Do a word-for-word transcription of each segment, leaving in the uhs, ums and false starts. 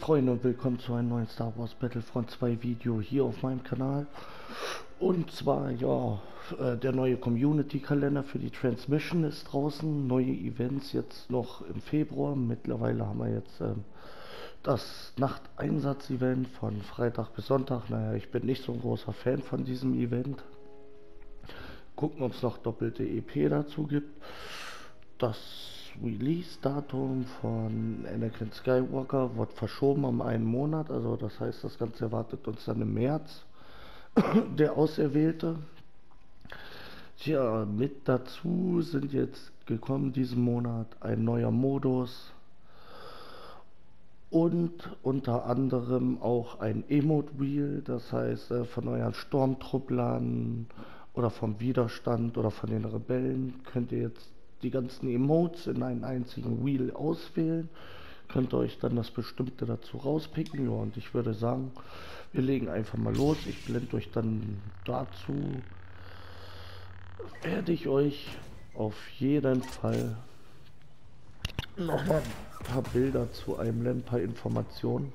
Freunde und willkommen zu einem neuen Star Wars Battlefront zwei Video hier auf meinem Kanal. Und zwar, ja, der neue Community Kalender für die Transmission ist draußen. Neue Events jetzt noch im Februar. Mittlerweile haben wir jetzt ähm, das Nachteinsatz-Event von Freitag bis Sonntag. Naja, ich bin nicht so ein großer Fan von diesem Event. Gucken, ob es noch doppelte E P dazu gibt. Das Release-Datum von Anakin Skywalker wird verschoben um einen Monat, also das heißt, das Ganze erwartet uns dann im März. Der Auserwählte. Tja, mit dazu sind jetzt gekommen diesen Monat ein neuer Modus und unter anderem auch ein Emote-Wheel, das heißt von euren Sturmtrupplern oder vom Widerstand oder von den Rebellen könnt ihr jetzt die ganzen Emotes in einen einzigen Wheel auswählen, könnt ihr euch dann das Bestimmte dazu rauspicken. Ja, und ich würde sagen, wir legen einfach mal los. Ich blende euch dann dazu, werde ich euch auf jeden Fall noch mal ein paar Bilder zu einem ein paar Informationen.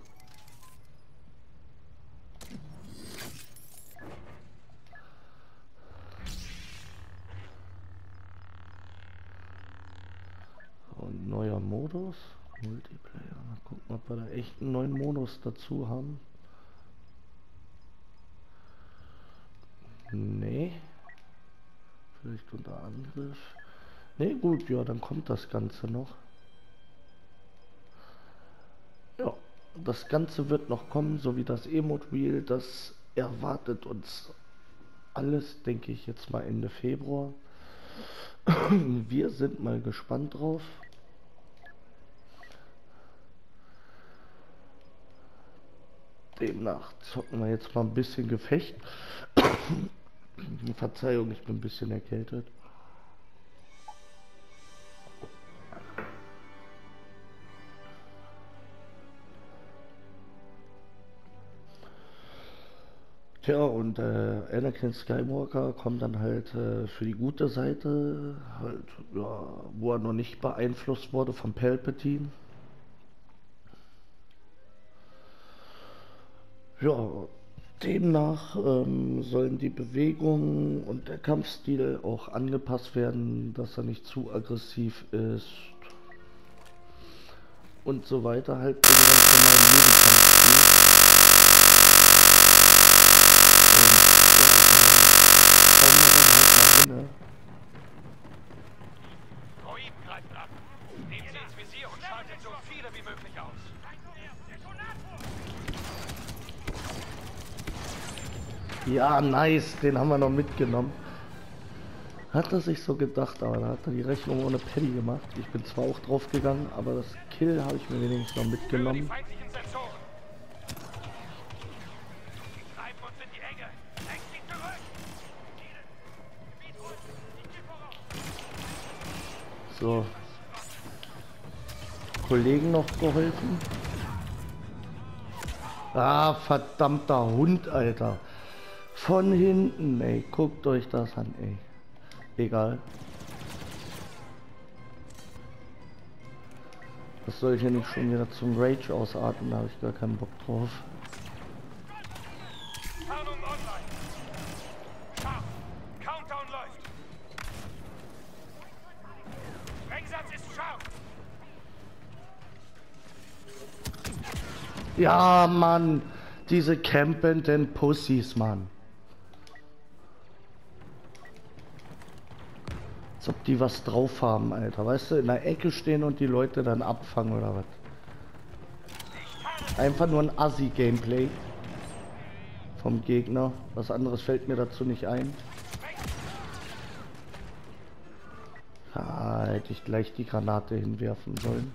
Neuer Modus, Multiplayer, mal gucken, ob wir da echt einen neuen Modus dazu haben. Nee, vielleicht unter Angriff. Nee, gut, ja, dann kommt das Ganze noch. Ja, das Ganze wird noch kommen, so wie das Emote Wheel, das erwartet uns alles, denke ich, jetzt mal Ende Februar. Wir sind mal gespannt drauf. Demnach zocken wir jetzt mal ein bisschen Gefecht. Verzeihung, ich bin ein bisschen erkältet. Tja, und äh, Anakin Skywalker kommt dann halt äh, für die gute Seite, halt, ja, wo er noch nicht beeinflusst wurde von Palpatine. Ja, demnach ähm, sollen die Bewegungen und der Kampfstil auch angepasst werden, dass er nicht zu aggressiv ist und so weiter, halt wie gesagt, in meinem Jugendkampfstil. Und ja, dann kommen wir dann halt mal hin, ne? Droid greift ab. Nehmt sie ins Visier und schaltet so viele wie möglich aus. Ja, nice, den haben wir noch mitgenommen. Hat er sich so gedacht, aber da hat er die Rechnung ohne Penny gemacht. Ich bin zwar auch drauf gegangen, aber das Kill habe ich mir wenigstens noch mitgenommen. So. Kollegen noch geholfen. Ah, verdammter Hund, Alter. Von hinten, ey, guckt euch das an, ey. Egal. Das soll ich ja nicht schon wieder zum Rage ausatmen, da habe ich gar keinen Bock drauf. Ja, Mann, diese campenden Pussys, Mann. Als ob die was drauf haben, Alter. Weißt du, in der Ecke stehen und die Leute dann abfangen oder was? Einfach nur ein Assi-Gameplay vom Gegner. Was anderes fällt mir dazu nicht ein. Ah, hätte ich gleich die Granate hinwerfen sollen.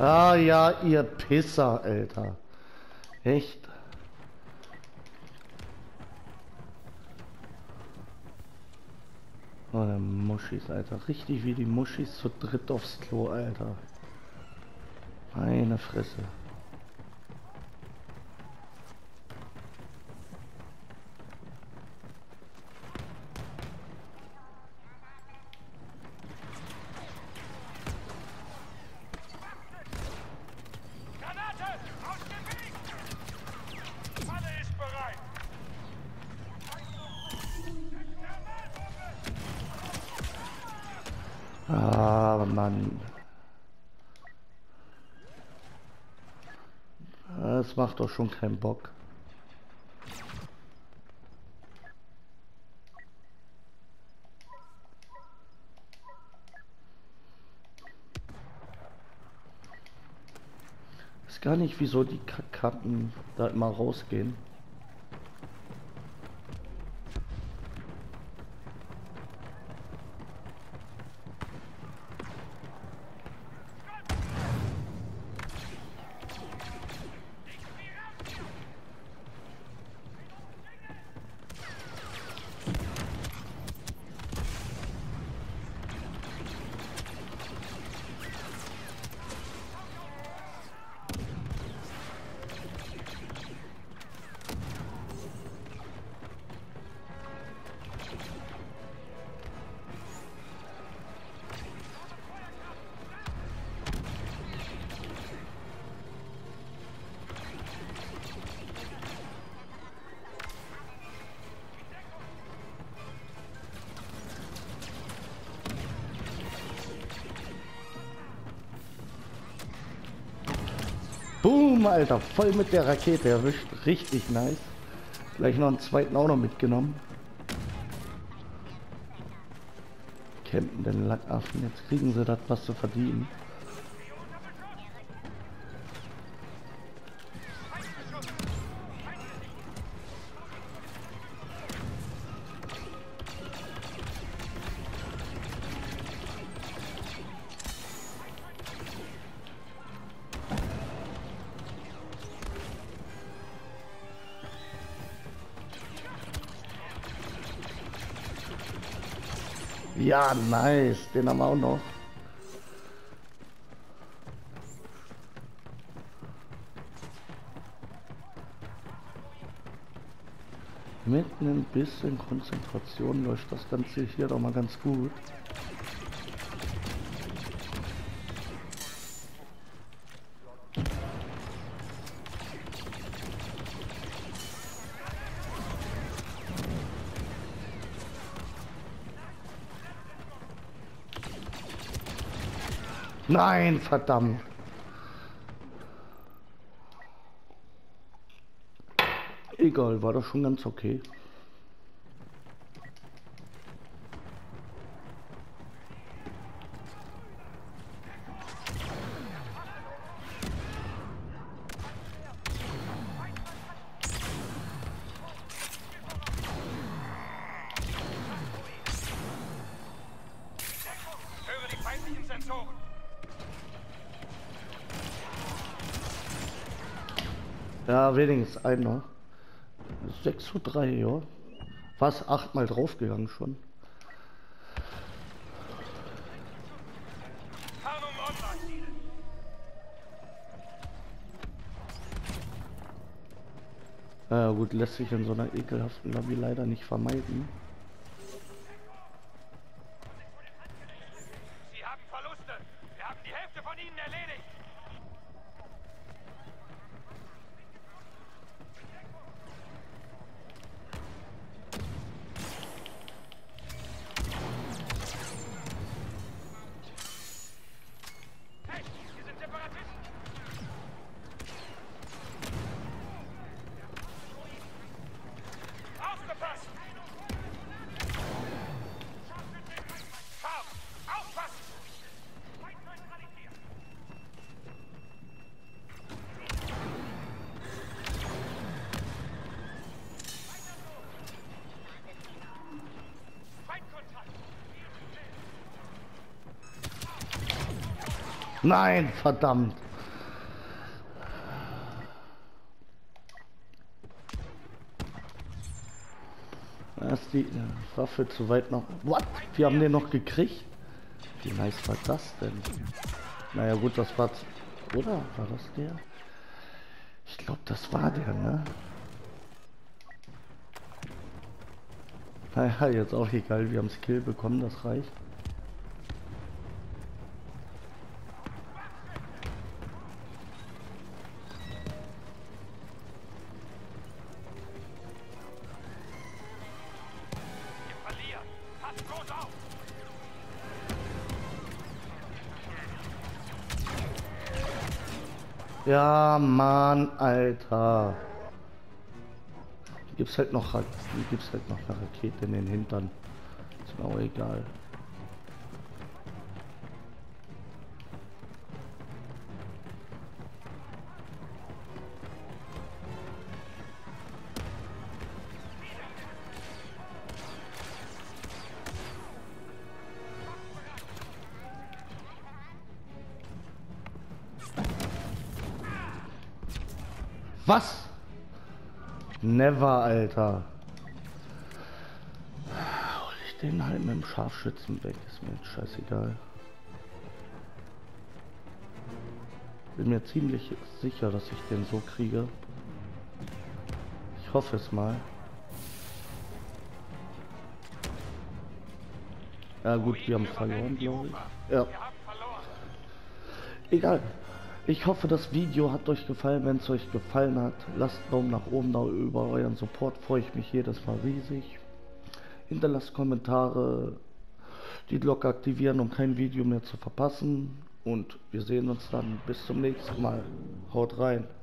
Ah ja, ihr Pisser, Alter. Echt? Oh, der Muschis, Alter. Richtig wie die Muschis zu dritt aufs Klo, Alter. Meine Fresse. Ah, Mann. Das macht doch schon keinen Bock. Ich weiß gar nicht, wieso die Kackkarten da immer rausgehen. Boom, Alter, voll mit der Rakete erwischt. Richtig nice. Gleich noch einen zweiten auch noch mitgenommen. Campen den Lackaffen. Jetzt kriegen sie das, was zu verdienen. Ja, nice, den haben wir auch noch. Mit ein bisschen Konzentration läuft das Ganze hier doch mal ganz gut. Nein, verdammt. Egal, war doch schon ganz okay. Höre die feindlichen Sensoren. Ja, wenigstens einer. sechs zu drei, ja. Was? achtmal draufgegangen schon. Ja, gut, lässt sich in so einer ekelhaften Lobby leider nicht vermeiden. Nein, verdammt. Da ist die Waffe zu weit noch. What? Wir haben den noch gekriegt? Wie nice war das denn? Naja gut, das war... Oder? War das der? Ich glaube, das war der, ne? Naja, jetzt auch egal. Wir haben Skill bekommen, das reicht. Ja, Mann, Alter. Gibt's halt noch, gibt's halt noch eine Rakete in den Hintern. Ist mir auch egal. Was? Never, Alter. Hol ich den halt mit dem Scharfschützen weg. Ist mir jetzt scheißegal. Bin mir ziemlich sicher, dass ich den so kriege. Ich hoffe es mal. Ja gut, wir haben verloren, glaube ich. Ja. Egal. Ich hoffe, das Video hat euch gefallen. Wenn es euch gefallen hat, lasst einen Daumen nach oben da. Über euren Support freue ich mich jedes Mal riesig. Hinterlasst Kommentare, die Glocke aktivieren, um kein Video mehr zu verpassen. Und wir sehen uns dann bis zum nächsten Mal. Haut rein.